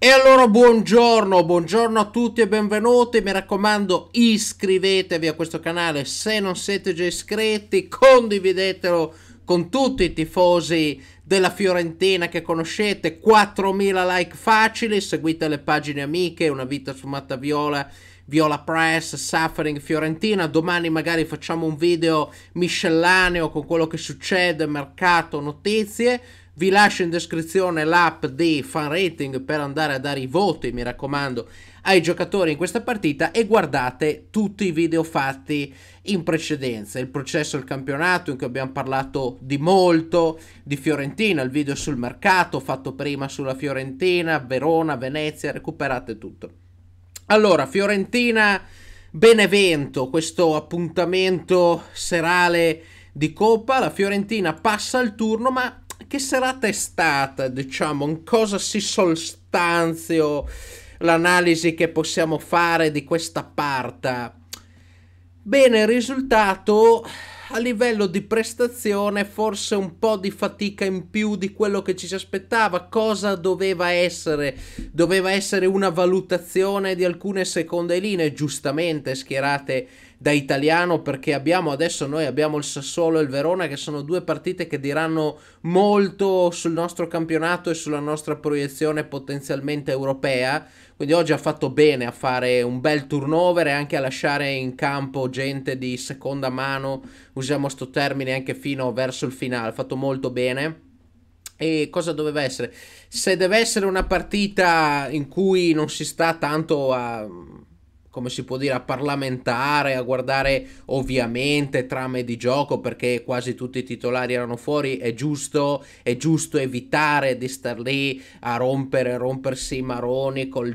E allora buongiorno a tutti e benvenuti, mi raccomando iscrivetevi a questo canale se non siete già iscritti, condividetelo con tutti i tifosi della Fiorentina che conoscete, 4000 like facili, seguite le pagine amiche, Una vita sfumata Viola, Viola Press, Suffering Fiorentina, domani magari facciamo un video miscellaneo con quello che succede, mercato, notizie. Vi lascio in descrizione l'app di fan rating per andare a dare i voti, mi raccomando, ai giocatori in questa partita e guardate tutti i video fatti in precedenza. Il processo del campionato in cui abbiamo parlato di molto, di Fiorentina, il video sul mercato fatto prima sulla Fiorentina, Verona, Venezia, recuperate tutto. Allora, Fiorentina Benevento, questo appuntamento serale di Coppa, la Fiorentina passa il turno, ma che serata è stata, diciamo, in cosa si sostanzio l'analisi che possiamo fare di questa parte? Bene, il risultato a livello di prestazione forse un po' di fatica in più di quello che ci si aspettava. Cosa doveva essere? Doveva essere una valutazione di alcune seconde linee, giustamente schierate da italiano, perché abbiamo adesso il Sassuolo e il Verona che sono due partite che diranno molto sul nostro campionato e sulla nostra proiezione potenzialmente europea, quindi oggi ha fatto bene a fare un bel turnover e anche a lasciare in campo gente di seconda mano, usiamo sto termine, anche fino verso il finale, ha fatto molto bene. E cosa doveva essere? Se deve essere una partita in cui non si sta tanto a, come si può dire, a parlamentare, a guardare ovviamente trame di gioco perché quasi tutti i titolari erano fuori, è giusto evitare di star lì a rompersi i maroni col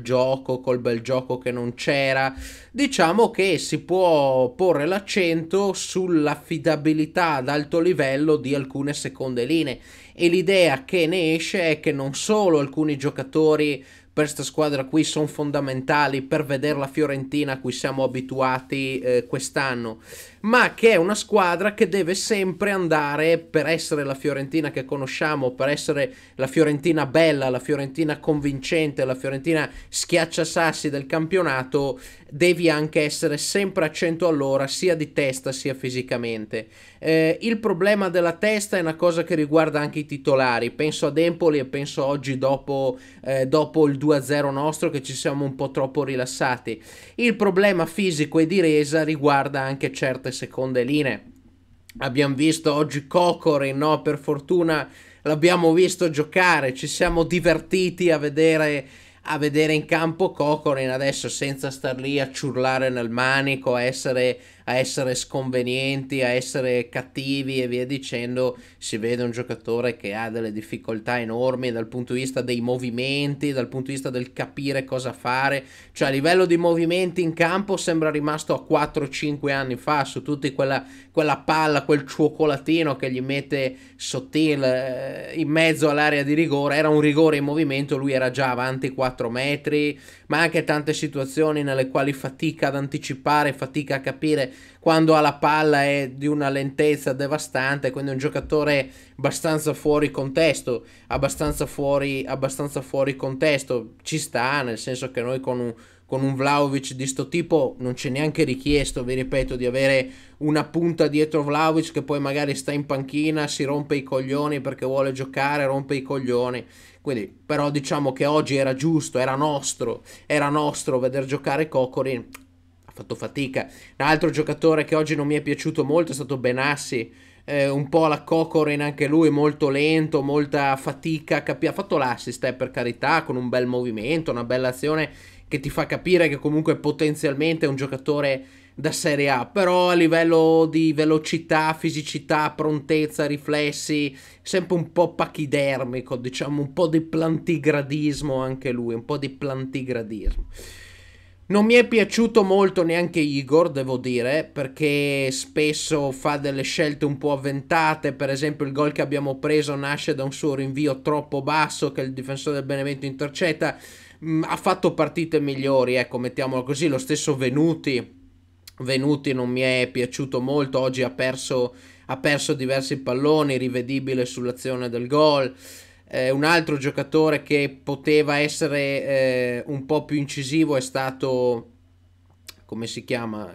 bel gioco che non c'era. Diciamo che si può porre l'accento sull'affidabilità ad alto livello di alcune seconde linee e l'idea che ne esce è che non solo alcuni giocatori per questa squadra qui sono fondamentali per vedere la Fiorentina a cui siamo abituati quest'anno, ma che è una squadra che deve sempre andare, per essere la Fiorentina che conosciamo, per essere la Fiorentina bella, la Fiorentina convincente, la Fiorentina schiacciasassi del campionato, devi anche essere sempre a 100 all'ora sia di testa sia fisicamente. Il problema della testa è una cosa che riguarda anche i titolari, penso ad Empoli e penso oggi dopo il 2-0 nostro che ci siamo un po' troppo rilassati. Il problema fisico e di resa riguarda anche certe seconde linee. Abbiamo visto oggi Kokorin, no? Per fortuna l'abbiamo visto giocare, ci siamo divertiti a vedere in campo Kokorin adesso, senza star lì a ciurlare nel manico, a essere sconvenienti, a essere cattivi e via dicendo. Si vede un giocatore che ha delle difficoltà enormi dal punto di vista dei movimenti, dal punto di vista del capire cosa fare, cioè a livello di movimenti in campo sembra rimasto a 4-5 anni fa, su tutti quella palla, quel cioccolatino che gli mette Sottil in mezzo all'area di rigore, era un rigore in movimento, lui era già avanti 4 metri, ma anche tante situazioni nelle quali fatica ad anticipare, fatica a capire, quando ha la palla è di una lentezza devastante, quindi un giocatore abbastanza fuori contesto, abbastanza fuori contesto, ci sta, nel senso che noi con un Vlahović di sto tipo non c'è neanche richiesto, vi ripeto, di avere una punta dietro Vlahović che poi magari sta in panchina, si rompe i coglioni perché vuole giocare, rompe i coglioni. Quindi, però diciamo che oggi era giusto, era nostro veder giocare Kokorin, ha fatto fatica. Un altro giocatore che oggi non mi è piaciuto molto è stato Benassi, un po' la Kokorin anche lui, molto lento, molta fatica a capire. Ha fatto l'assist, per carità, con un bel movimento, una bella azione che ti fa capire che comunque potenzialmente è un giocatore da Serie A, però a livello di velocità, fisicità, prontezza, riflessi, sempre un po' pachidermico, diciamo un po' di plantigradismo anche lui, Non mi è piaciuto molto neanche Igor, devo dire, perché spesso fa delle scelte un po' avventate, per esempio il gol che abbiamo preso nasce da un suo rinvio troppo basso che il difensore del Benevento intercetta. Ha fatto partite migliori, ecco, mettiamolo così. Lo stesso Venuti non mi è piaciuto molto, oggi ha perso diversi palloni, rivedibile sull'azione del gol. Un altro giocatore che poteva essere un po' più incisivo è stato, come si chiama?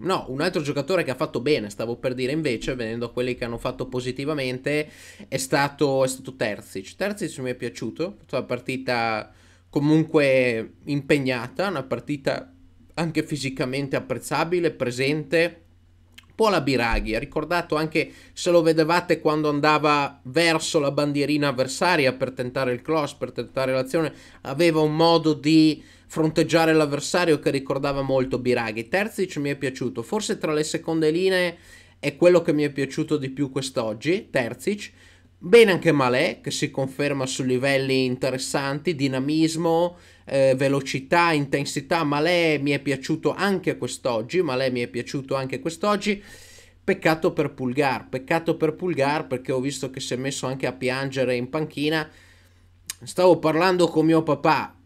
No, un altro giocatore che ha fatto bene, stavo per dire, invece, venendo a quelli che hanno fatto positivamente, è stato Terzic. Terzic mi è piaciuto, è stata una partita comunque impegnata, una partita anche fisicamente apprezzabile, presente. Un po' la Biraghi, ha ricordato anche, se lo vedevate quando andava verso la bandierina avversaria per tentare il cross, per tentare l'azione, aveva un modo di fronteggiare l'avversario che ricordava molto Biraghi. Terzic mi è piaciuto, forse tra le seconde linee è quello che mi è piaciuto di più quest'oggi, Terzic. Bene anche Maleh, che si conferma su livelli interessanti, dinamismo, velocità, intensità. Maleh mi è piaciuto anche quest'oggi, peccato per Pulgar, perché ho visto che si è messo anche a piangere in panchina. Stavo parlando con mio papà,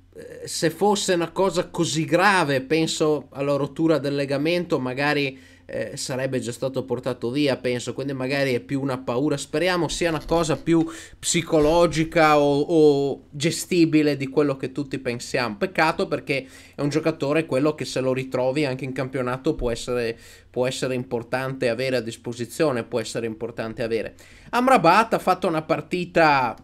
se fosse una cosa così grave, penso alla rottura del legamento, magari sarebbe già stato portato via, penso, quindi magari è più una paura, speriamo sia una cosa più psicologica o gestibile di quello che tutti pensiamo. Peccato, perché è un giocatore, quello che se lo ritrovi anche in campionato può essere importante avere a disposizione, Amrabat ha fatto una partita,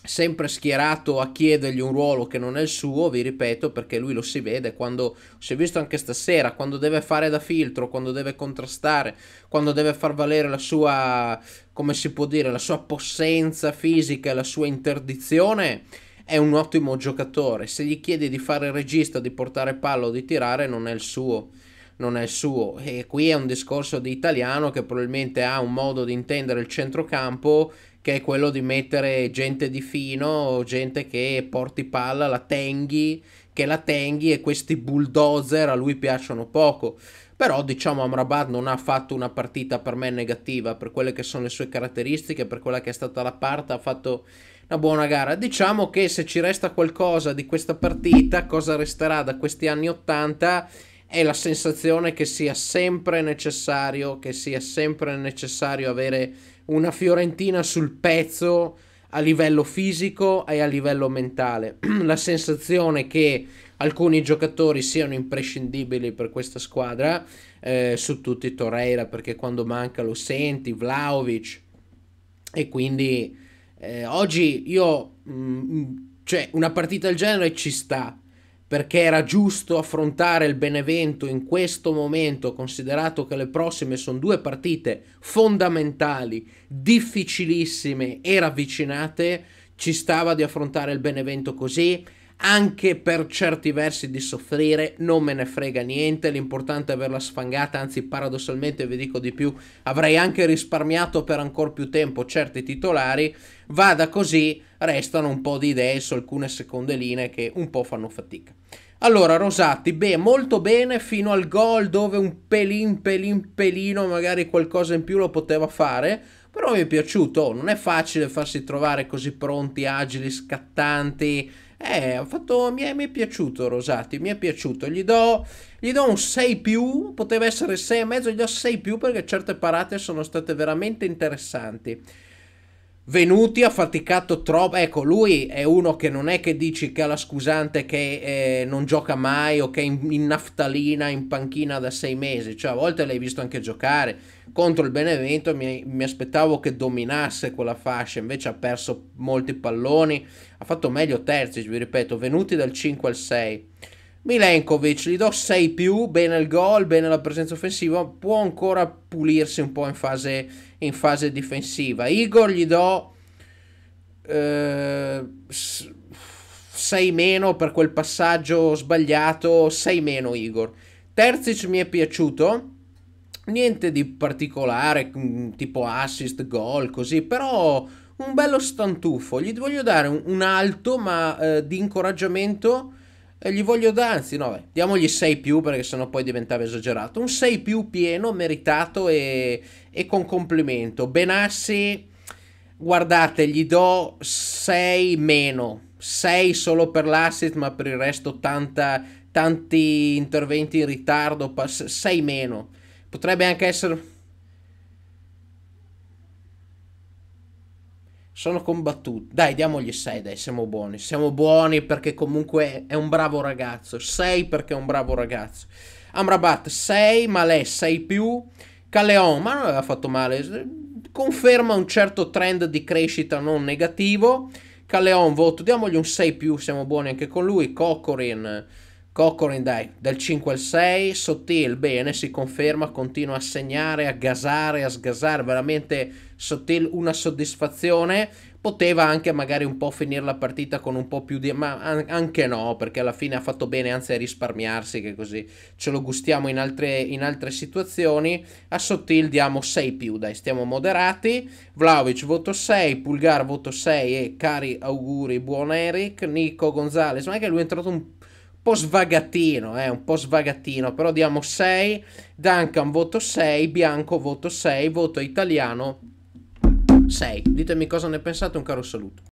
sempre schierato a chiedergli un ruolo che non è il suo, vi ripeto, perché lui lo si vede, quando si è visto anche stasera, quando deve fare da filtro, quando deve contrastare, quando deve far valere la sua, come si può dire, la sua possenza fisica e la sua interdizione, è un ottimo giocatore. Se gli chiedi di fare il regista, di portare palla, di tirare, non è il suo. E qui è un discorso di italiano che probabilmente ha un modo di intendere il centrocampo che è quello di mettere gente di fino, gente che porti palla, la tenghi, e questi bulldozer a lui piacciono poco. Però diciamo Amrabat non ha fatto una partita per me negativa, per quelle che sono le sue caratteristiche, per quella che è stata la parte, ha fatto una buona gara. Diciamo che se ci resta qualcosa di questa partita, cosa resterà da questi anni 80, è la sensazione che sia sempre necessario, avere una Fiorentina sul pezzo a livello fisico e a livello mentale. La sensazione che alcuni giocatori siano imprescindibili per questa squadra, su tutti Torreira, perché quando manca lo senti, Vlahović, e quindi oggi io, cioè una partita del genere ci sta, perché era giusto affrontare il Benevento in questo momento, considerato che le prossime sono due partite fondamentali, difficilissime e ravvicinate. Ci stava di affrontare il Benevento così, anche per certi versi di soffrire, non me ne frega niente, l'importante è averla sfangata, anzi paradossalmente vi dico di più, avrei anche risparmiato per ancora più tempo certi titolari. Vada così, restano un po' di idee su alcune seconde linee che un po' fanno fatica. Allora Rosati, beh, molto bene fino al gol, dove un pelino magari qualcosa in più lo poteva fare, però mi è piaciuto. Non è facile farsi trovare così pronti, agili, scattanti. Mi è piaciuto Rosati, gli do un 6+, poteva essere 6,5, gli do 6+, perché certe parate sono state veramente interessanti. Venuti ha faticato troppo, ecco, lui è uno che non è che dici che ha la scusante che non gioca mai o che è in naftalina in panchina da 6 mesi, cioè a volte l'hai visto anche giocare. Contro il Benevento mi aspettavo che dominasse quella fascia, invece ha perso molti palloni, ha fatto meglio Terzic, vi ripeto, Venuti dal 5 al 6. Milenkovic gli do 6+, bene il gol, bene la presenza offensiva, può ancora pulirsi un po' in fase difensiva. Igor gli do 6 meno per quel passaggio sbagliato, 6 meno Igor. Terzic mi è piaciuto, niente di particolare, tipo assist, gol, così, però un bello stantufo. Gli voglio dare un alto, ma di incoraggiamento, gli voglio dare, anzi no, diamogli 6+, perché sennò poi diventava esagerato, un 6+ pieno, meritato e con complimento. Benassi, guardate, gli do 6 meno, 6 solo per l'assist, ma per il resto tanti interventi in ritardo, 6 meno, potrebbe anche essere Sono combattuti. Dai, diamogli 6, dai, siamo buoni. Siamo buoni perché comunque è un bravo ragazzo. 6 perché è un bravo ragazzo. Amrabat 6, Maleh 6 più. Kaleon, ma non aveva fatto male. Conferma un certo trend di crescita non negativo. Kaleon, voto, diamogli un 6 più, siamo buoni anche con lui. Kokorin, dai, dal 5 al 6, Sottil, bene, si conferma, continua a segnare, a gasare, a sgasare, veramente Sottil una soddisfazione, poteva anche magari un po' finire la partita con un po' più di... ma anche no, perché alla fine ha fatto bene anzi a risparmiarsi, che così ce lo gustiamo in altre situazioni. A Sottil diamo 6 più, dai, stiamo moderati. Vlahović voto 6, Pulgar voto 6 e cari auguri, buon Eric. Nico Gonzalez, ma è che lui è entrato un svagatino, un po' svagatino, però diamo 6, Duncan voto 6, Bianco voto 6, voto italiano 6, ditemi cosa ne pensate, un caro saluto.